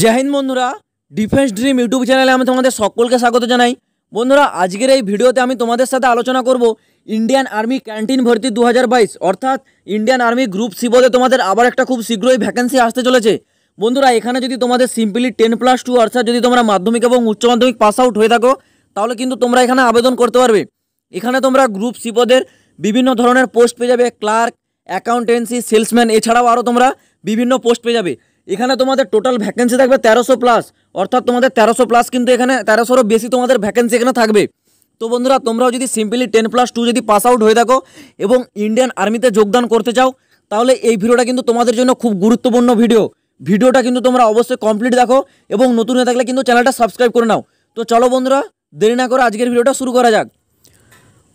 जय हिंद बंधुरा defence dream YouTube channel में तुम्हारे सकल के स्वागत जानाई। बंधुरा आजकेर एई भिडियोते आमी तुम्हारे साथे आलोचना करब इंडियन आर्मी कैंटीन भर्ती 2022 अर्थात इंडियन आर्मी ग्रुप सी पदे तुम्हारे आबार एकटा खूब शीघ्र ही वैकेंसी आसते चलेछे। बंधुरा एखाने जदि तुम्हारे सिम्पलि 10+2 अर्थात जदि तोमरा माध्यमिक एबं उच्च माध्यमिक पास आउट हये थाको ताहले किन्तु तोमरा एखाने आवेदन करते पारबे। एखाने तोमरा ग्रुप सी पदेर विभिन्न धरनेर पोस्ट पेये जाबे, क्लार्क, अकाउंटेंसि, सेल्समैन एछाड़ाओ आरो तोमरा विभिन्न पोस्ट पेये जाबे। एखाने तुम्हारे टोटाल वैकेंसी थाकबे 1300+, अर्थात तुम्हारे 1300+ किन्तु एखाने 1300 बेशी तुम्हारे वैकेंसी एखाने थाकबे। तो बंधुरा तुम्हारा जो सिम्पलि 10+2 जो पास आउट हो थाको एवं इंडियन आर्मीते योगदान करते चाओ ताहले एई भिडियोटा किन्तु तुम्हारे जन्य खूब गुरुत्वपूर्ण भिडियोटा किन्तु तुम्हारा अवश्य कमप्लीट देखो और नतून हये थाकले किन्तु चैनलटा सबसक्राइब करे नाओ। तो चलो बंधुरा देरी ना करे आजकेर भिडियोटा शुरू करा जाक।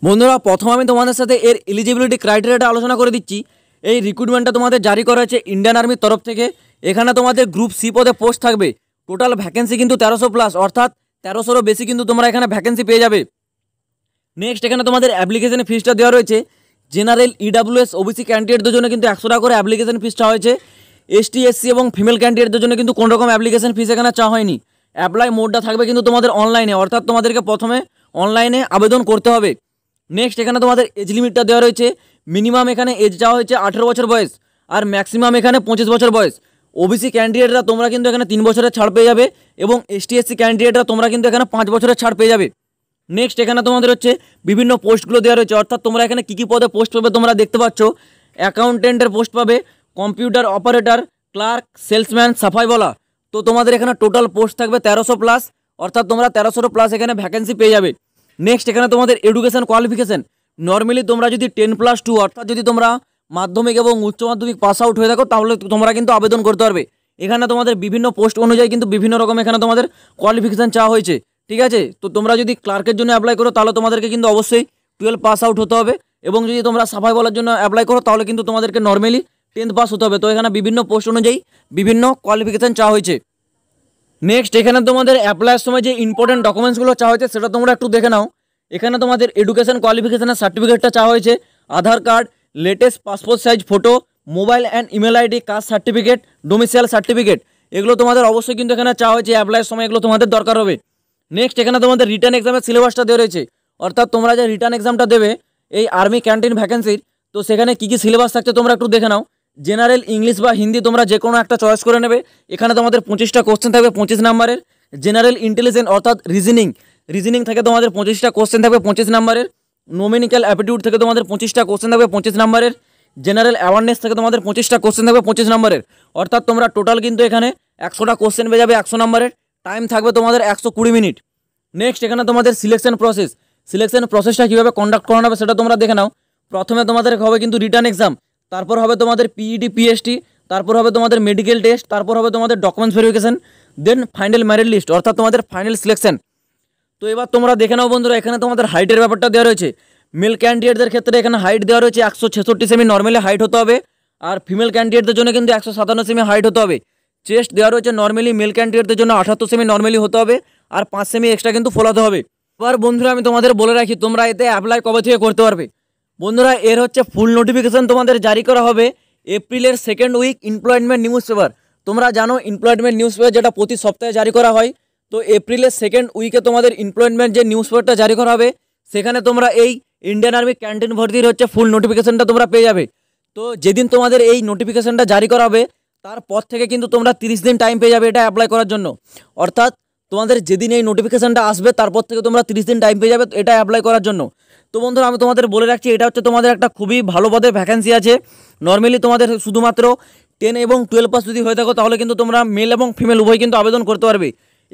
बंधुरा प्रथम आमि तुम्हादेर साथे एर एलिजिबिलिटी क्राइटेरियाटा आलोचना करे दिच्छि। एई रिक्रुटमेंटटा तुम्हादेर जारी करा हयेछे इंडियान आर्मी तरफ थेके। एखाने तुम्हादेर ग्रुप सी पदे पोस्ट थाकबे, टोटाल वैकेंसी किन्तु 1300+, अर्थात 1300 बेशी किन्तु तोमरा एखाने वैकेंसी पेये जाबे। नेक्स्ट एखाने तुम्हादेर एप्लिकेशन फीसटा देওয়া रयेछे जेनारेल EWS OBC कैंडिडेटदेर जोन्नो किन्तु 100 टाका करे एप्लिकेशन फीसटा हयेछे। एसटी एससी और फिमेल कैंडिडेटदेर जोन्नो किन्तु कोनो रकम एप्लिकेशन फीस एखाने चाওয়া হয়নি। अप्लाई मोडटा थाकबे किन्तु तुम्हादेर अनलाइने, अर्थात तुम्हादेरके प्रथमे अनलाइने आवेदन करते होबे। नेक्स्ट एखाने तुम्हादेर एज लिमिटटा देওয়া রয়েছে, मिनिमाम एखाने एज চাওয়া হয়েছে 18 বছর বয়স और मैक्सिमाम एखाने 25 বছর বয়স। ओबीसी कैंडिडेटरा तोमरा किन्तु एखाने 3 বছরের ছাড় পেয়ে যাবে এবং एसटी एससी कैंडिडेटरा तोमरा किन्तु एखाने 5 বছরের ছাড় পেয়ে যাবে। नेक्स्ट एखाने तुम्हादेर হচ্ছে বিভিন্ন পোস্টগুলো দেওয়া রয়েছে, अर्थात তোমরা এখানে কি কি পদে পোস্ট পাবে তোমরা দেখতে পাচ্ছ। অ্যাকাউন্টেন্টের পোস্ট পাবে, কম্পিউটার অপারেটর, ক্লার্ক, সেলসম্যান, সাফাইওয়ালা। তো তোমাদের এখানে টোটাল পোস্ট থাকবে 1300+, অর্থাৎ তোমরা 1300+ এখানে ভ্যাকেন্সি পেয়ে যাবে। নেক্সট এখানে তোমাদের এডুকেশন কোয়ালিফিকেশন নরমালি তোমরা যদি 10+2 অর্থাৎ যদি তোমরা মাধ্যমিক এবং উচ্চ মাধ্যমিক পাস আউট হয়ে থাকো তাহলে তোমরা কিন্তু আবেদন করতে পারবে। এখানে তোমাদের বিভিন্ন পোস্ট অনুযায়ী কিন্তু বিভিন্ন রকম এখানে তোমাদের কোয়ালিফিকেশন চাওয়া হয়েছে, ঠিক আছে। তো তোমরা যদি ক্লার্কের জন্য অ্যাপ্লাই করো তাহলে তোমাদেরকে কিন্তু অবশ্যই 12 পাস আউট হতে হবে এবং যদি তোমরা সাফাইওয়ালার জন্য অ্যাপ্লাই করো তাহলে কিন্তু তোমাদেরকে নরমালি 10 পাস হতে হবে। তো এখানে বিভিন্ন পোস্ট অনুযায়ী বিভিন্ন কোয়ালিফিকেশন চাওয়া হয়েছে। নেক্সট এখানে তোমাদের অ্যাপ্লাইয়ের সময় যে ইম্পর্টেন্ট ডকুমেন্টসগুলো চাওয়া হয়েছে সেটা তোমরা একটু দেখে নাও। এখানে তোমাদের এডুকেশন কোয়ালিফিকেশনের সার্টিফিকেটটা চাওয়া হয়েছে, Aadhaar card, latest passport size photo, mobile and email ID, caste certificate, domicile certificate, এগুলো তোমাদের অবশ্যই কিন্তু এখানে চাওয়া হয়েছে। অ্যাপ্লাইয়ের সময় এগুলো তোমাদের দরকার হবে। নেক্সট এখানে তোমাদের রিটার্ন এক্সামের সিলেবাসটা দেওয়া রয়েছে, অর্থাৎ তোমরা যে রিটার্ন এক্সামটা দেবে এই আর্মি ক্যান্টিন ভ্যাকেন্সির তো সেখানে কী কী সিলেবাস থাকছে তোমরা একটু দেখে নাও। জেনারেল ইংলিশ বা হিন্দি তোমরা যে কোনো একটা চয়েস করে নেবে। এখানে তোমাদের 25টা কোশ্চেন থাকবে 25 নম্বরের। জেনারেল ইন্টেলিজেন্স অর্থাৎ রিজনিং থেকে তোমাদের 25টা কোশ্চেন থাকবে 25 নম্বরের। নোমেনিক্যাল অ্যাপটিটিউড থেকে তোমাদের 25টা কোশ্চেন থাকবে 25 নম্বরের। জেনারেল অ্যাওয়ারনেস থেকে তোমাদের 25টা কোশ্চেন থাকবে 25 নম্বরের, অর্থাৎ তোমরা টোটাল কিন্তু এখানে 100টা কোশ্চেন পেয়ে যাবে 100 নম্বরের। টাইম থাকবে তোমাদের 120 মিনিট। নেক্সট এখানে তোমাদের সিলেকশন প্রসেসটা কীভাবে কন্ডাক্ট করানো হবে সেটা তোমরা দেখে নাও। প্রথমে তোমাদের হবে কিন্তু রিটার্ন এক্সাম, তারপর হবে তোমাদের PED PST, তারপর হবে তোমাদের মেডিকেল টেস্ট, তারপর হবে তোমাদের documents verification, then final merit list অর্থাৎ তোমাদের ফাইনাল সিলেকশন। তো এবার তোমরা দেখে নাও বন্ধুরা এখানে তোমাদের হাইটের ব্যাপারটা দেওয়া রয়েছে। মেল ক্যান্ডিডেটদের ক্ষেত্রে এখানে হাইট দেওয়া রয়েছে 166 সেমি নর্মালি হাইট হতে হবে, আর ফিমেল ক্যান্ডিডেটদের জন্য কিন্তু 157 সেমি হাইট হতে হবে। চেস্ট দেওয়া রয়েছে নর্মালি মেল ক্যান্ডিডেটদের জন্য 78 সেমি নর্মালি হতে হবে, আর 5 সেমি এক্সট্রা কিন্তু ফোলাতে হবে। এবার বন্ধুরা আমি তোমাদের বলে রাখি তোমরা এতে অ্যাপ্লাই কবে থেকে করতে পারবে। বন্ধুরা এর হচ্ছে ফুল নোটিফিকেশন তোমাদের জারি করা হবে এপ্রিলের 2nd week employment newspaper. তোমরা জানো এমপ্লয়মেন্ট নিউজ পেপার যেটা প্রতি সপ্তাহে জারি করা হয়, তো এপ্রিলের 2nd উইকে তোমাদের এমপ্লয়মেন্ট যে নিউজ পেপারটা জারি করা হবে সেখানে তোমরা এই ইন্ডিয়ান আর্মি ক্যান্টিন ভর্তির হচ্ছে ফুল নোটিফিকেশনটা তোমরা পেয়ে যাবে। তো যেদিন তোমাদের এই নোটিফিকেশনটা জারি করা হবে তারপর থেকে কিন্তু তোমরা 30 দিন টাইম পেয়ে যাবে এটা অ্যাপ্লাই করার জন্য, অর্থাৎ তোমাদের যেদিন এই নোটিফিকেশনটা আসবে তারপর থেকে তোমরা 30 দিন টাইম পেয়ে যাবে এটা অ্যাপ্লাই করার জন্য। তো বন্ধুরা আমি তোমাদের বলে রাখছি এটা হচ্ছে তোমাদের একটা খুবই ভালো পদে ভ্যাকেন্সি আছে। নর্মালি তোমাদের শুধুমাত্র 10 এবং 12 পাস যদি হয়ে থাকো তাহলে কিন্তু তোমরা মেল এবং ফিমেল উভয় কিন্তু আবেদন করতে পারবে।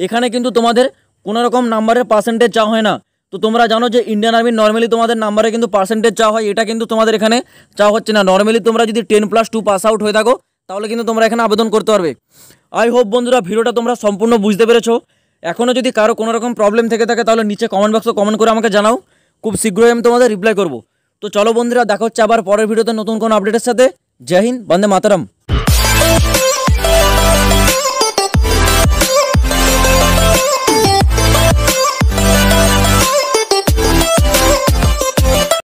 এখানে কিন্তু তোমাদের কোনো রকম নাম্বারের পার্সেন্টেজ চাওয়া হয় না। তো তোমরা জানো যে ইন্ডিয়ান আর্মি নর্মালি তোমাদের নাম্বারে কিন্তু পার্সেন্টেজ চাওয়া হয়, এটা কিন্তু তোমাদের এখানে চাওয়া হচ্ছে না। নর্মালি তোমরা যদি 10+2 পাস আউট হয়ে থাকো তাহলে কিন্তু তোমরা এখানে আবেদন করতে পারবে। আই হোপ বন্ধুরা ভিডিওটা তোমরা সম্পূর্ণ বুঝতে পেরেছো। এখনও যদি কারো কোনো রকম প্রবলেম থেকে থাকে তাহলে নিচে কমেন্ট বক্সে কমেন্ট করে আমাকে জানাও, খুব শীঘ্রই আমি তোমাদের রিপ্লাই করব। তো চলো বন্ধুরা দেখা হচ্ছে আবার পরের ভিডিওতে নতুন কোনো আপডেটের সাথে। জয় হিন্দ, বন্দে মাতরম।